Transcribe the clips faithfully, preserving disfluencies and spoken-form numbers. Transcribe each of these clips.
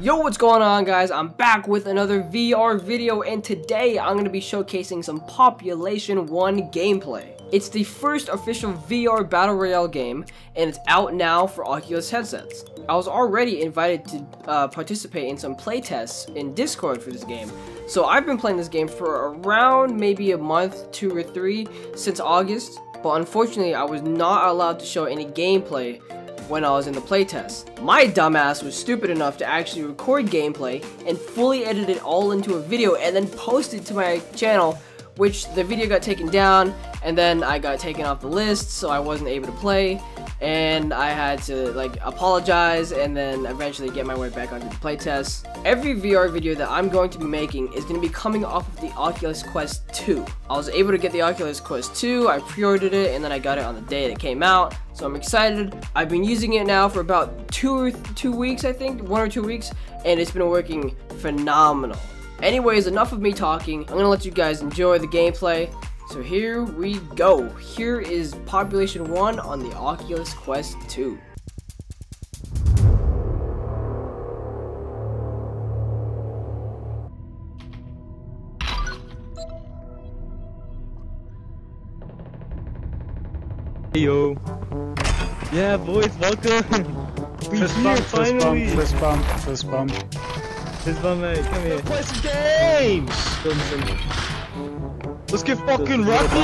Yo, what's going on, guys? I'm back with another V R video, and today I'm going to be showcasing some Population one gameplay. It's the first official V R battle royale game, and it's out now for Oculus headsets. I was already invited to uh, participate in some playtests in Discord for this game, so I've been playing this game for around maybe a month, two or three, since August, but unfortunately I was not allowed to show any gameplay when I was in the playtest. My dumbass was stupid enough to actually record gameplay and fully edit it all into a video and then post it to my channel, which the video got taken down, and then I got taken off the list, so I wasn't able to play, and I had to like apologize and then eventually get my way back onto the playtest. Every V R video that I'm going to be making is going to be coming off of the Oculus Quest two. I was able to get the Oculus Quest two, I pre-ordered it, and then I got it on the day that it came out, so I'm excited. I've been using it now for about two or two weeks, I think, one or two weeks, and it's been working phenomenal. Anyways, enough of me talking. I'm gonna let you guys enjoy the gameplay. So here we go. Here is Population one on the Oculus Quest two. Hey yo. Yeah boys, welcome. We here finally. Fist bump, fist bump, fist bump. This one, mate, come here. Play some games! Let's get fucking rocking!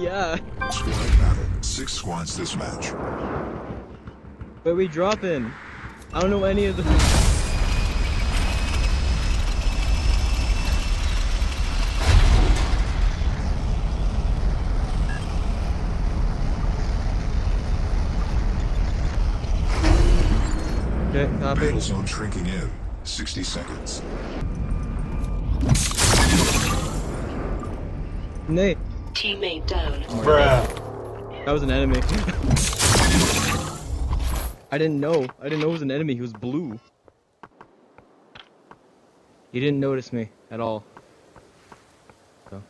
Yeah! Squad battle. Six squads this match. Where we dropping? I don't know any of the. Okay, copy. Battle zone shrinking in. sixty seconds. Nate. Teammate down. Bruh. That was an enemy. I didn't know. I didn't know it was an enemy. He was blue. He didn't notice me at all. So.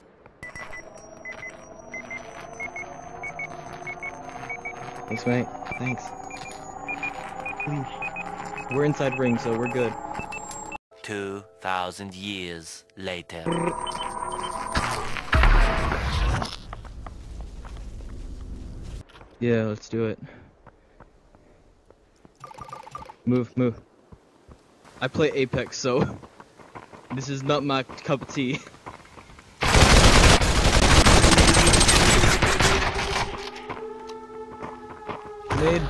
Thanks, mate. Thanks. Please. We're inside ring, so we're good. Two thousand years later. Yeah, let's do it. Move, move. I play Apex, so this is not my cup of tea. Nade.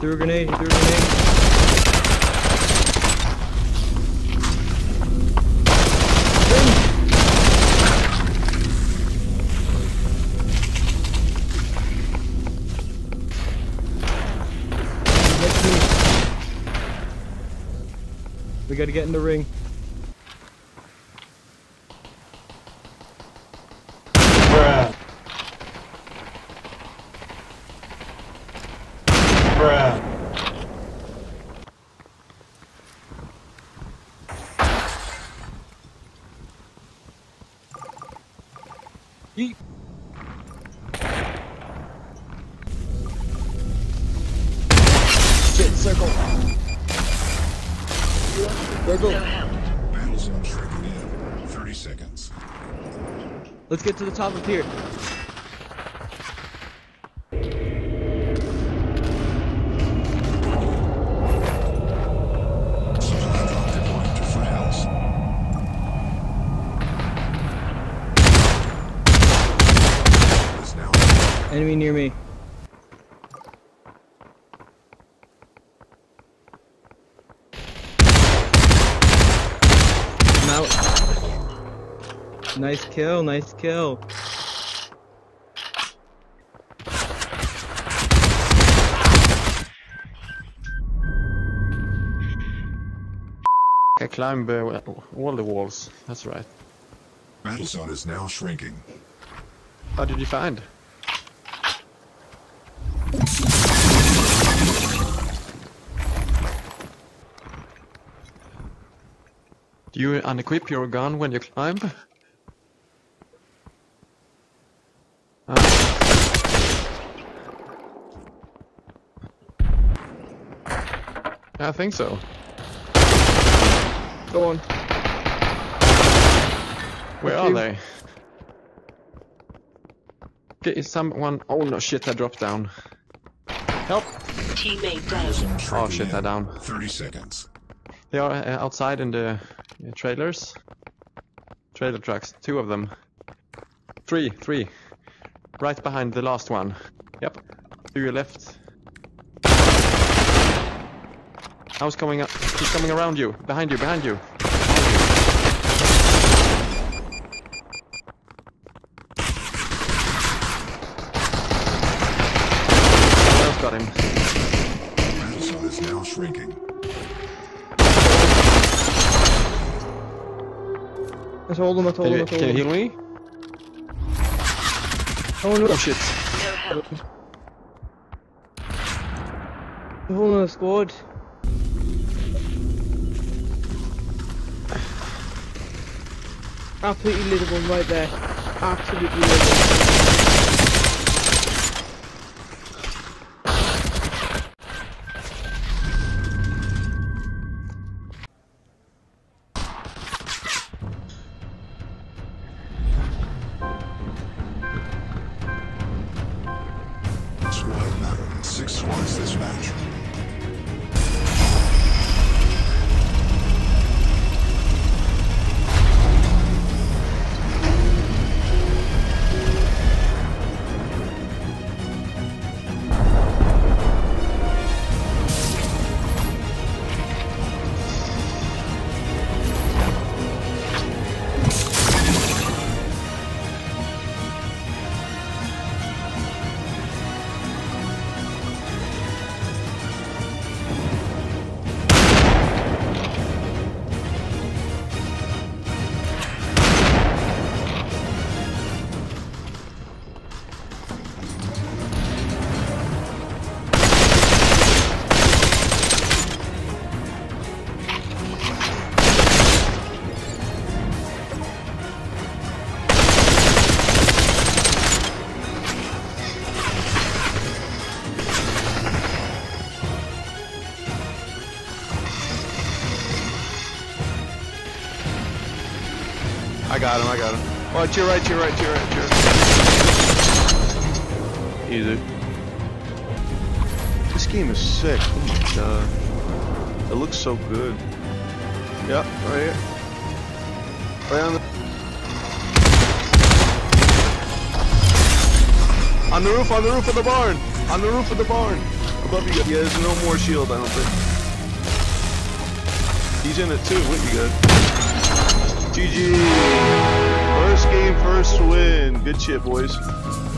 Threw a grenade, threw a grenade. We gotta get in the ring. Yeet. Shit, circle. Circle. Battle zone shrinking in. thirty seconds. Let's get to the top of here. Enemy near me. I'm out. Nice kill, nice kill. I climb uh, all the walls, that's right. Battle zone is now shrinking. How did you find? You unequip your gun when you climb. Uh. I think so. Go on. Where Thank are you. they? Okay, is someone... Oh no, shit, I dropped down. Help! Teammate down. Oh shit, I down. thirty seconds. They are uh, outside in the uh, trailers. Trailer trucks, two of them. Three, three. Right behind the last one. Yep. To your left. How's coming up? He's coming around you, behind you, behind you. I just got him. Ransom is now shrinking. I told him, I told him, I told him. Can you heal me? Oh no! Oh shit! No help. The whole other squad. Absolutely little one right there. Absolutely little. Squad matter. Six squads this match. I got him, I got him. Oh, to your right, to your right, to your right, to your right. Easy. This game is sick. Oh my god. It looks so good. Yep, right here. Right on the... On the roof, on the roof of the barn! On the roof of the barn! Above you guys. Yeah, there's no more shield, I don't think. He's in it too, wouldn't you guys? G G! First game, first win. Good shit, boys.